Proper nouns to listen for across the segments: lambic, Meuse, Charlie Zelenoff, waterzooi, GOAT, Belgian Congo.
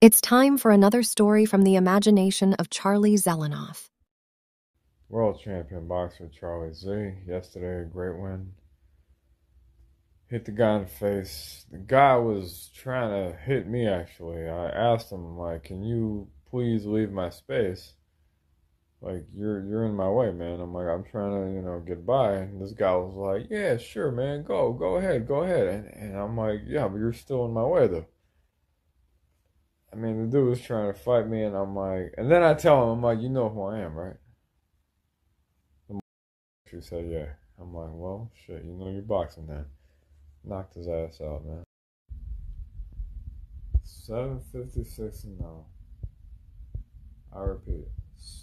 It's time for another story from the imagination of Charlie Zelenoff. World champion boxer Charlie Z. Yesterday, a great win. Hit the guy in the face. The guy was trying to hit me, actually. I asked him, like, can you please leave my space? Like, you're in my way, man. I'm like, I'm trying to, you know, get by. And this guy was like, yeah, sure, man. Go ahead. And I'm like, yeah, but you're still in my way, though. I mean, the dude was trying to fight me, and I'm like, and then I tell him, I'm like, you know who I am, right? She said, yeah. I'm like, well, shit, you know you're boxing then. Knocked his ass out, man. 7:56 and 0. I repeat,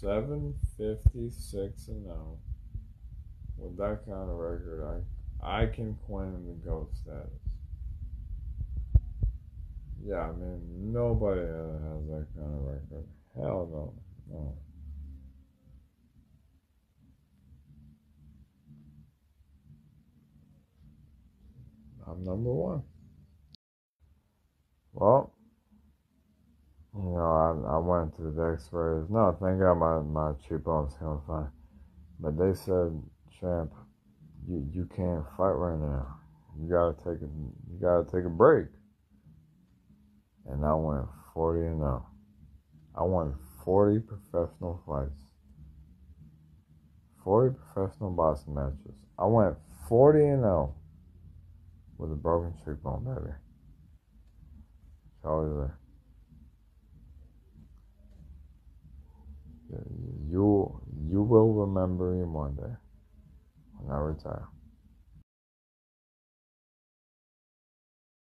7:56 and 0. With that kind of record, I can claim the GOAT status. Yeah, I mean, nobody has that kind of record. Hell no, no. I'm number one. Well, you know, I went through the x-rays. No, thank God my cheekbones came fine. But they said, champ, you can't fight right now. You gotta take a break. And I went 40-0. I won 40 professional fights. 40 professional boxing matches. I went 40-0 with a broken cheekbone, baby. Charlie there. You will remember him one day when I retire.